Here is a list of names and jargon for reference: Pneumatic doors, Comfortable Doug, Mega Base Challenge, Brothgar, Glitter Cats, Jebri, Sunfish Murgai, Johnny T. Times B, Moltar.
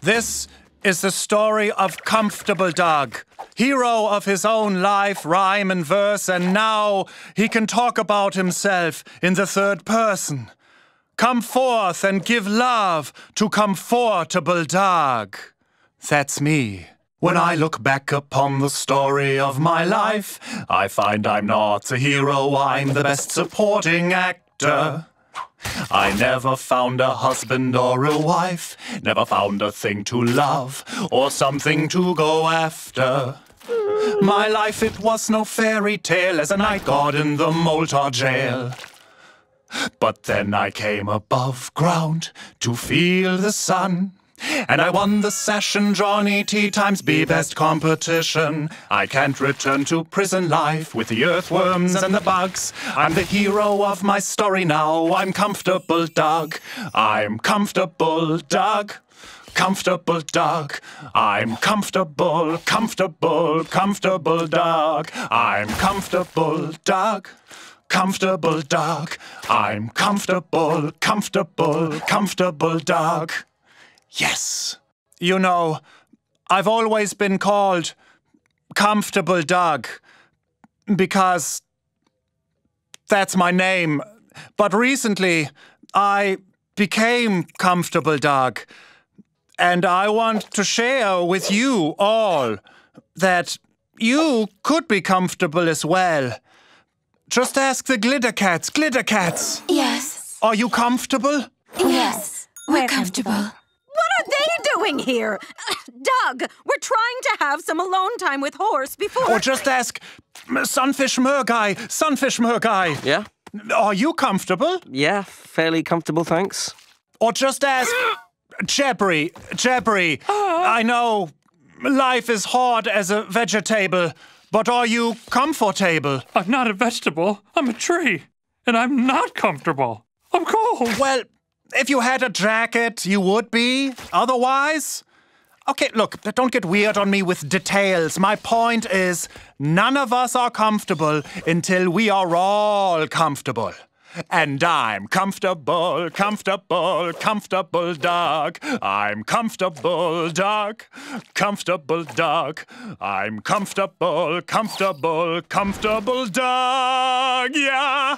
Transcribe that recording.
This is the story of Comfortable Doug, hero of his own life, rhyme and verse, and now he can talk about himself in the third person. Come forth and give love to Comfortable Doug. That's me. When I look back upon the story of my life, I find I'm not a hero, I'm the best supporting actor. I never found a husband or a wife, never found a thing to love or something to go after. My life, it was no fairy tale as a night guard in the Moltar jail. But then I came above ground to feel the sun, and I won the session Johnny T. Times B best competition. I can't return to prison life with the earthworms and the bugs. I'm the hero of my story now. I'm Comfortable Doug. I'm Comfortable Doug. Comfortable Doug. I'm comfortable, comfortable, comfortable Doug. I'm Comfortable Doug. Comfortable Doug. I'm comfortable, comfortable, comfortable Doug. Yes. You know, I've always been called Comfortable Doug because that's my name. But recently, I became Comfortable Doug, and I want to share with you all that you could be comfortable as well. Just ask the Glitter Cats. Glitter Cats! Yes. Are you comfortable? Yes, we're comfortable. What are they doing here? Doug, we're trying to have some alone time with Horse before— Or just ask Sunfish Murgai. Sunfish Murgai. Yeah? Are you comfortable? Yeah, fairly comfortable, thanks. Or just ask Jebri. Jebri, I know life is hard as a vegetable, but are you comfortable? I'm not a vegetable. I'm a tree. And I'm not comfortable. I'm cold. Well, if you had a jacket, you would be. Otherwise... Okay, look, don't get weird on me with details. My point is, none of us are comfortable until we are all comfortable. And I'm comfortable, comfortable, comfortable Doug. I'm Comfortable Doug. Comfortable Doug. I'm comfortable, comfortable, comfortable Doug. Yeah!